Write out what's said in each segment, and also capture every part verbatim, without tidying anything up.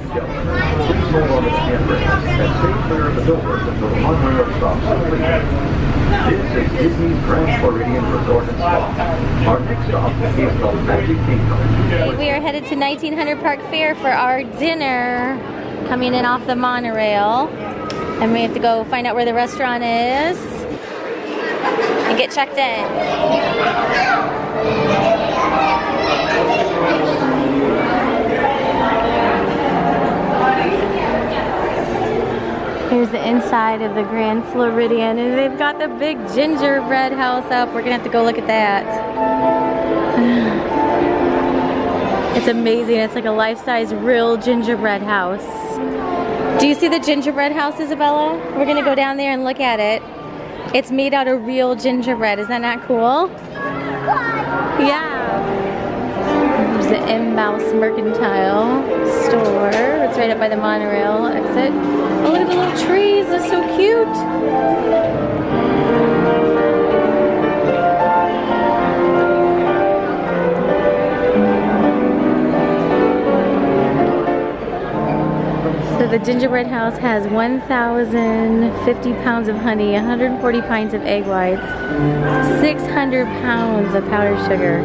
This is Disney's Grand Floridian Resort and Spa. Our next stop is the Magic Kingdom. We are headed to nineteen hundred Park Fare for our dinner. Coming in off the monorail. And we have to go find out where the restaurant is and get checked in. Here's the inside of the Grand Floridian, and they've got the big gingerbread house up. We're gonna have to go look at that. It's amazing. It's like a life-size real gingerbread house. Do you see the gingerbread house, Isabella? We're gonna go down there and look at it. It's made out of real gingerbread. Is that not cool? Yeah. There's the M. Mouse Mercantile store. It's right up by the monorail exit. Oh, look at the little trees, they're so cute. So the gingerbread house has one thousand fifty pounds of honey, one hundred forty pints of egg whites, six hundred pounds of powdered sugar,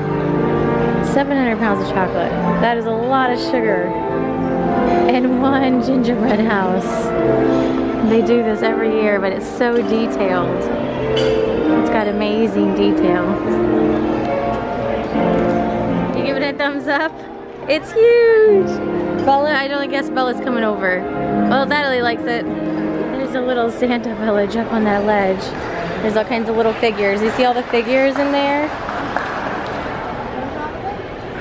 seven hundred pounds of chocolate. That is a lot of sugar. And one gingerbread house. They do this every year, but it's so detailed. It's got amazing detail. You give it a thumbs up? It's huge! Bella, I don't guess Bella's coming over. Well, Natalie likes it. There's a little Santa village up on that ledge. There's all kinds of little figures. You see all the figures in there?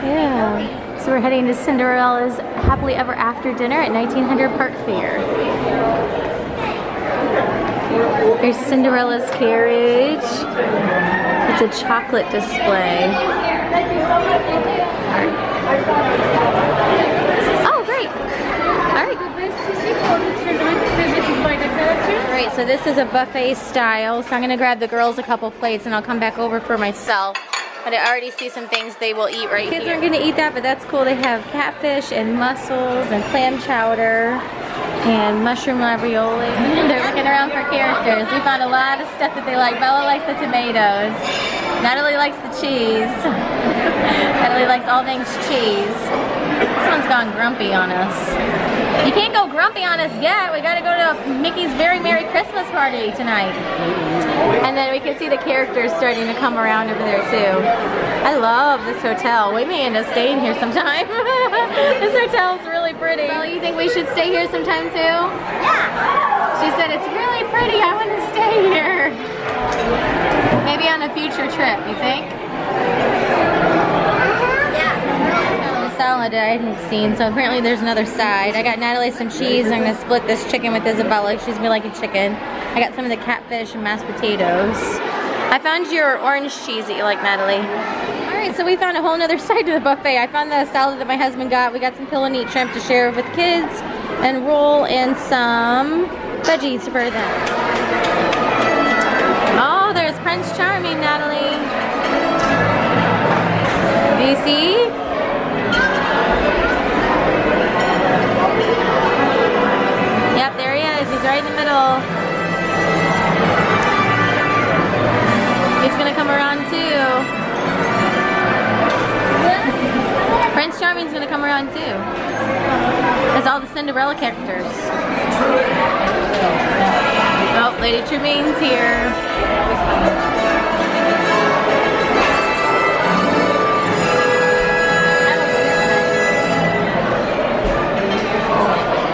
Yeah. So we're heading to Cinderella's Happily Ever After Dinner at nineteen hundred Park Fare. Here's Cinderella's carriage. It's a chocolate display. Oh, great. All right. All right, so this is a buffet style, so I'm gonna grab the girls a couple plates and I'll come back over for myself. But I already see some things they will eat right here. Kids aren't going to eat that, but that's cool. They have catfish and mussels and clam chowder and mushroom ravioli. They're looking around for characters. We found a lot of stuff that they like. Bella likes the tomatoes. Natalie likes the cheese. Natalie likes all things cheese. This one's gone grumpy on us. You can't go grumpy on us yet. We got to go to Mickey's Very Merry Christmas Party tonight. And then we can see the characters starting to come around over there too. I love this hotel. We may end up staying here sometime. This hotel's really pretty. Well, you think we should stay here sometime too? Yeah! She said it's really pretty, I want to stay here. Maybe on a future trip, you think? Yeah. The salad I hadn't seen, so apparently there's another side. I got Natalie some cheese, and I'm going to split this chicken with Isabella. She's going to like a chicken. I got some of the catfish and mashed potatoes. I found your orange cheese that you like, Natalie. All right, so we found a whole other side to the buffet. I found the salad that my husband got. We got some pill and eat shrimp to share with kids and roll and some veggies for them. Oh, there's Prince Charming, Natalie. Do you see? Yep, there he is. He's right in the middle. He's gonna come around too. Prince Charming's gonna come around too. That's all the Cinderella characters. Oh, Lady Tremaine's here.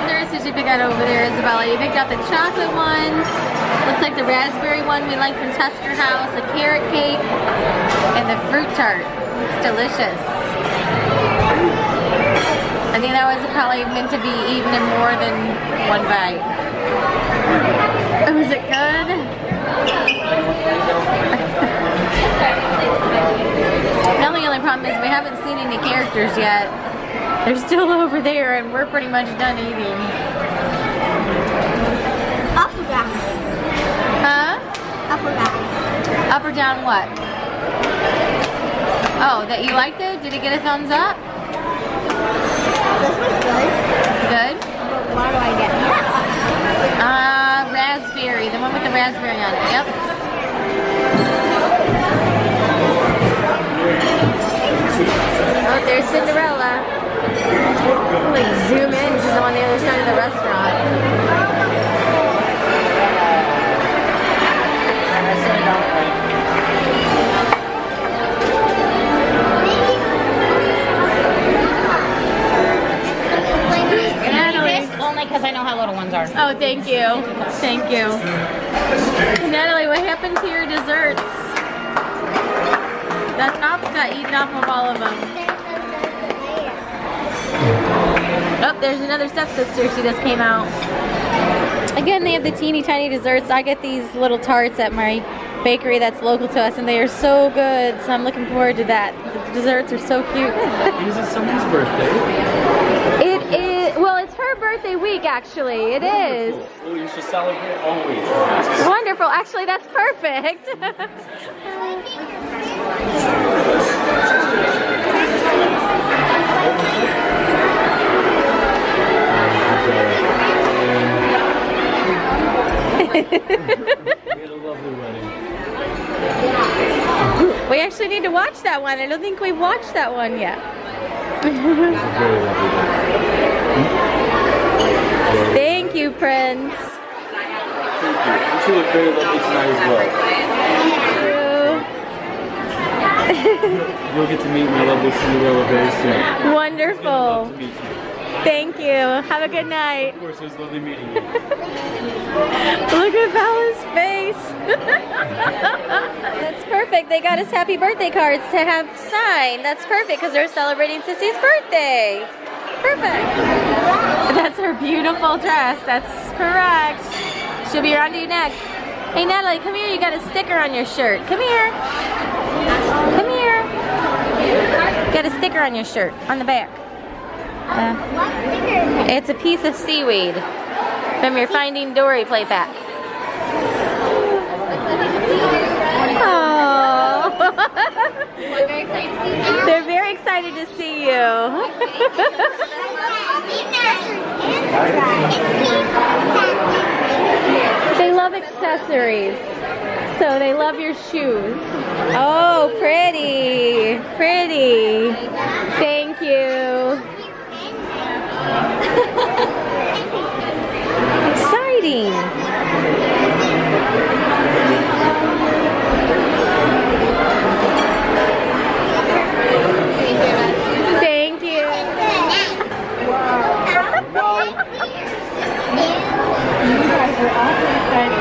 There's what you picked out over there, Isabella. You picked out the chocolate one. Looks like the raspberry one we like from Tester House, the carrot cake, and the fruit tart. It's delicious. I think that was probably meant to be eaten in more than one bite. Oh, is it good? Now the only problem is we haven't seen any characters yet. They're still over there and we're pretty much done eating. Up and down. Huh? Up or down? Up or down what? Oh, that you liked it? Did it get a thumbs up? This was good. good? Why do I get that? Uh, raspberry, the one with the raspberry on it, yep. Oh, there's Cinderella. I'm like zoom in to the one on the other side of the restaurant. Because I know how little ones are. Oh, thank you. Thank you. Natalie, what happened to your desserts? That top's got eaten off of all of them. Oh, there's another stepsister. She just came out. Again, they have the teeny tiny desserts. I get these little tarts at my bakery that's local to us, and they are so good. So I'm looking forward to that. The desserts are so cute. Is it someone's birthday? It is. Well, it's her birthday week, actually. It is. Well, you should celebrate always. Wonderful. Actually, that's perfect. We had a lovely wedding. We actually need to watch that one. I don't think we've watched that one yet. Thank you, Prince. Thank you. You two look very lovely tonight as well. Thank you. You'll get to meet my lovely Cinderella very soon. Wonderful. It's been a love to meet you. Thank you. Have a good night. Of course, it was lovely meeting you. Look at Bella's face. That's perfect. They got us happy birthday cards to have signed. That's perfect because they're celebrating Sissy's birthday. Perfect. That's her beautiful dress. That's correct. She'll be around you next. Hey, Natalie, come here. You got a sticker on your shirt. Come here. Come here. You got a sticker on your shirt on the back. Uh, it's a piece of seaweed from your Finding Dory playback. Oh, they're very excited to see you. They love accessories, so they love your shoes. Oh, pretty, pretty. Thank you. Exciting. Thank you. You guys are awesome.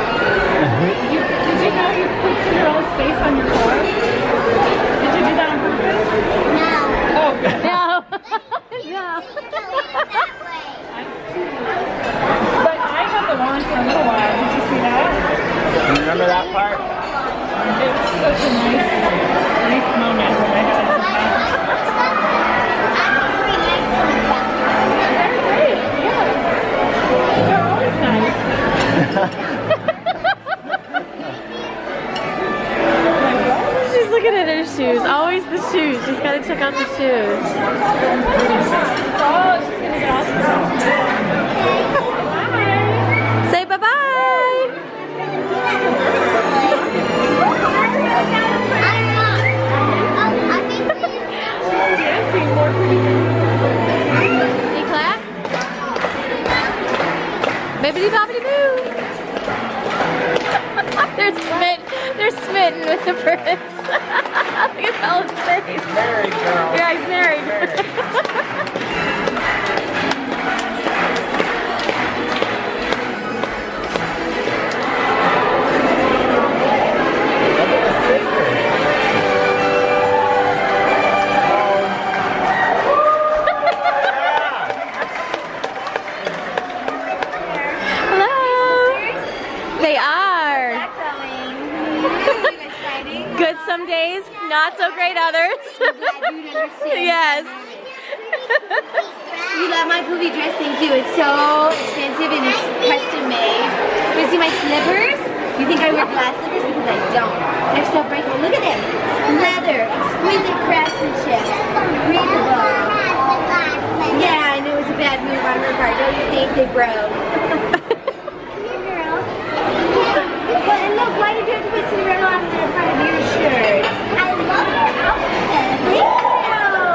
Did you know you put Cinderella's face on your floor? Did you do that on purpose? No. Oh. No. But I had the wand for a little while. Did you see that? Remember that part? It was such a nice, nice moment when I had it. They're great, yes. They're always nice. She's looking at her shoes. Always the shoes. She's got to check out the shoes. Oh, she's gonna get awesome. Say bye-bye. Can you clap? Bibbidi Bobbidi Boo. They're smitten. They're smitten with the prince. Look at Bella's face. Married, girl. Yeah, he's married. Married. Some days, not so great others. I'm glad you understand. Yes. You love my poopy dress, thank you. It's so expensive and it's custom made. You see my slippers? You think I wear glass slippers? Because I don't. They're so breakable. Look at them. Leather, exquisite craftsmanship. Breathable. Yeah, and it was a bad move on her part. row. Here, girls. Well, and look, why did you have to put Cinderella on the front of your shirt? I love her outfit. Thank you.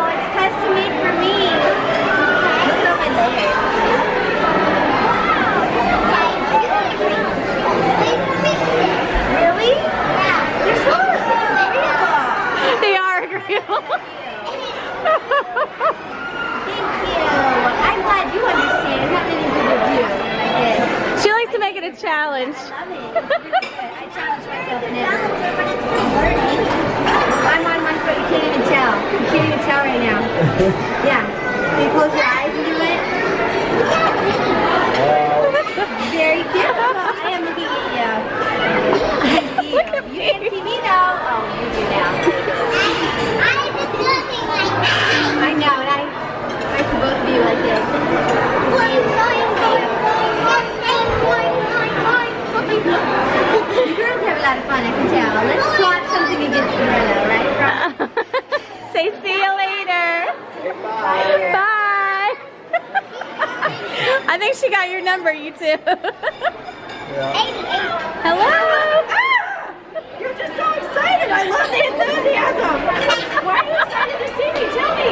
It's custom made for me. I love my love it. Really? Yeah. They're so agreeable. They are agreeable. Challenge. I love it. I challenge myself in it. I'm on one foot, you can't even tell. You can't even tell right now. Yeah. Can you close your eyes and do it? Very cute. I am looking at you. I see you. At you can't see me though. Oh, you do now. I, I was looking like that. I know, and I I see both of you like this. You girls have a lot of fun, I can tell. Let's plot something against Cinderella, right? Say see you later. Bye. Bye. I think she got your number, you two. Yeah. Hello. You're just so excited. I love the enthusiasm. Why are you excited to see me? Tell me.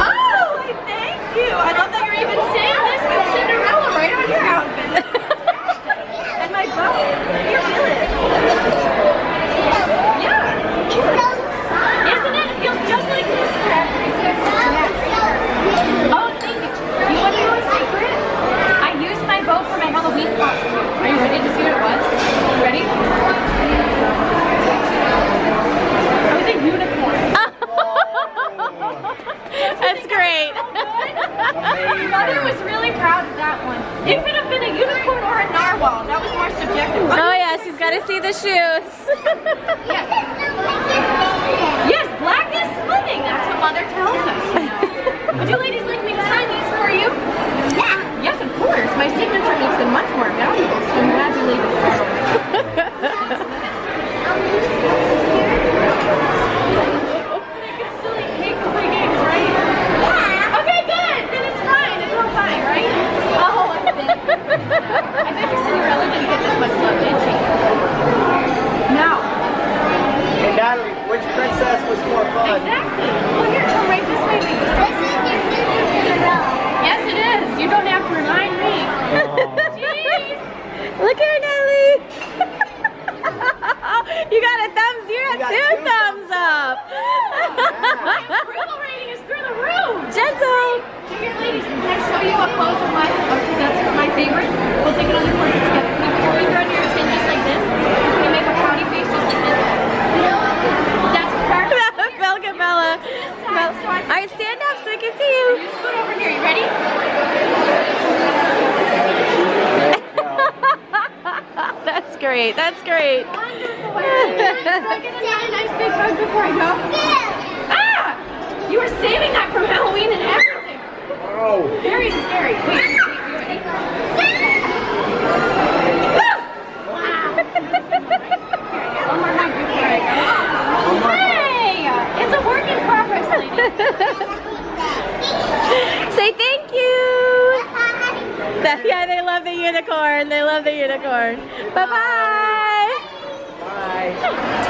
Oh, thank you. I love that you're even saying this with Cinderella. Right on your outfit. And my butt. You feel it. Yeah. It feels fun. Isn't it? It feels just like this trip. Yeah. Oh, thank you. You want to know a secret? I used my bow for my Halloween costume. Are you ready to see what it was? You ready? It was a unicorn. That's great. Mother was really proud of that one. It could have been a unicorn or a narwhal. That was more subjective. Oh yeah, she's got to see the shoes. Yes. Yes, black is slimming. That's what Mother tells us. Would you ladies like me to sign these for you? Yeah. Yes, of course. My signature makes them much more valuable, so I'm glad you leave it for I bet your Cinderella didn't get this much love, did she? No. Hey, Natalie, which princess was more fun? Exactly. Well, here, come right this way. This is your sister, Cinderella. Yes, it is. You don't have to remind me. Jeez. Look here, Natalie. You got a thumbs. You got, you got two, two thumbs, thumbs up. My approval rating is through the roof. Gentle. So here, ladies, can I show you a close of my that's my favorite? We'll take another one together. Before we throw your chin just like this, you make a pouty face just like this. That's perfect. Belgabella. All right, stand up so I can see you. You scoot over here. You ready? That's great. That's great. Wonderful. I get a nice big hug before I go. Ah! You were saving that from Halloween and everything. Oh. Very scary. Wait, wait, wait, wait. Wow. One more hug before I go. Hey! It's a work in progress, ladies. Say thank you. Yeah, they love the unicorn. They love the unicorn. Bye-bye.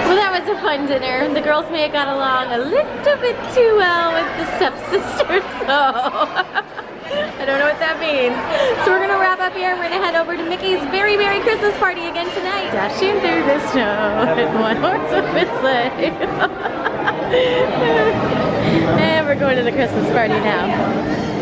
Well, that was a fun dinner. The girls may have got along a little bit too well with the stepsisters, so... I don't know what that means. So we're going to wrap up here. We're going to head over to Mickey's Very Merry Christmas Party again tonight. Dashing through the snow in one horse open sleigh. And we're going to the Christmas party now.